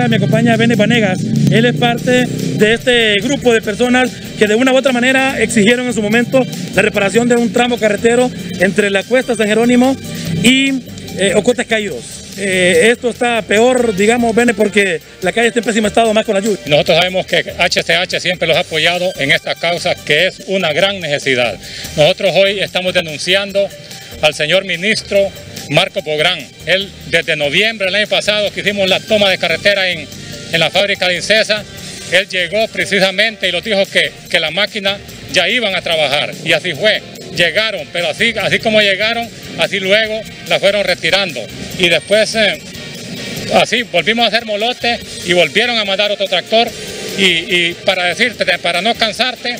República, me acompaña Bene Banegas. Él es parte de este grupo de personas que de una u otra manera exigieron en su momento la reparación de un tramo carretero entre la cuesta San Jerónimo y Ocotes Caídos. Esto está peor, digamos, Bene, porque la calle está en pésimo estado, más con la lluvia. Nosotros sabemos que HCH siempre los ha apoyado en esta causa, que es una gran necesidad. Nosotros hoy estamos denunciando al señor ministro Marco Bográn. Él, desde noviembre del año pasado, que hicimos la toma de carretera en la fábrica de Incesa, él llegó precisamente y nos dijo que la máquina ya iban a trabajar, y así fue. Llegaron, pero así como llegaron, así luego la fueron retirando. Y después, así, volvimos a hacer molote y volvieron a mandar otro tractor. Y para decirte, para no cansarte,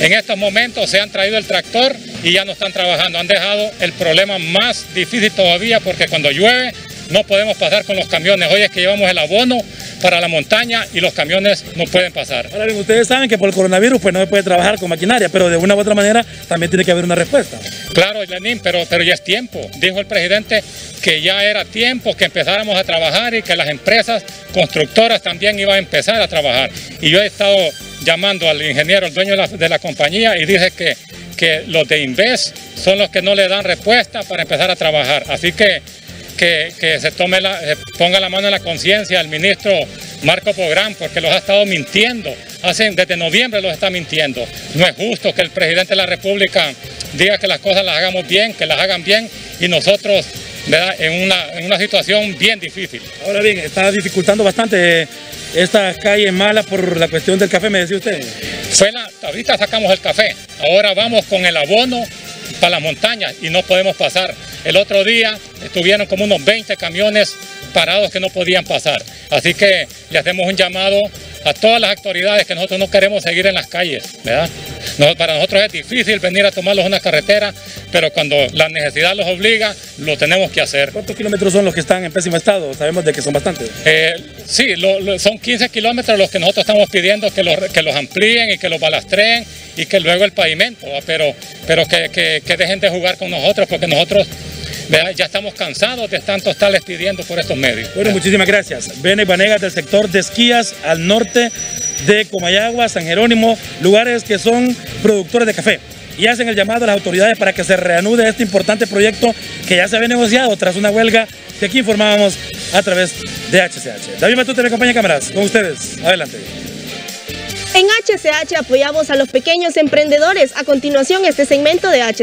en estos momentos se han traído el tractor y ya no están trabajando. Han dejado el problema más difícil todavía, porque cuando llueve no podemos pasar con los camiones. Hoy es que llevamos el abono para la montaña y los camiones no pueden pasar. Ahora bien, ustedes saben que por el coronavirus pues no se puede trabajar con maquinaria, pero de una u otra manera también tiene que haber una respuesta. Claro, Lenín, pero ya es tiempo. Dijo el presidente que ya era tiempo que empezáramos a trabajar y que las empresas constructoras también iban a empezar a trabajar. Y yo he estado llamando al ingeniero, el dueño de la compañía, y dice que los de Inves son los que no le dan respuesta para empezar a trabajar. Así que se ponga la mano en la conciencia al ministro Marco Bográn, porque los ha estado mintiendo. Desde noviembre los está mintiendo. No es justo que el presidente de la República diga que las cosas las hagamos bien, que las hagan bien, y nosotros, ¿verdad?, en una situación bien difícil. Ahora bien, está dificultando bastante estas calles malas por la cuestión del café, me decía usted. Ahorita sacamos el café, ahora vamos con el abono para las montañas y no podemos pasar. El otro día estuvieron como unos 20 camiones parados que no podían pasar. Así que le hacemos un llamado a todas las autoridades, que nosotros no queremos seguir en las calles, ¿verdad? Para nosotros es difícil venir a tomarlos una carretera, pero cuando la necesidad los obliga, lo tenemos que hacer. ¿Cuántos kilómetros son los que están en pésimo estado? Sabemos de que son bastantes. Sí, son 15 kilómetros los que nosotros estamos pidiendo que los amplíen y que los balastreen, y que luego el pavimento, ¿verdad? Pero que dejen de jugar con nosotros, porque nosotros, ¿verdad?, ya estamos cansados de tanto estarles pidiendo por estos medios. Bueno, muchísimas gracias. Bene Banegas, del sector de Esquías, al norte de Comayagua, San Jerónimo, lugares que son productores de café, y hacen el llamado a las autoridades para que se reanude este importante proyecto que ya se había negociado tras una huelga que aquí informábamos a través de HCH. David Matute me acompaña en cámaras. Con ustedes, adelante. En HCH apoyamos a los pequeños emprendedores. A continuación, este segmento de HCH.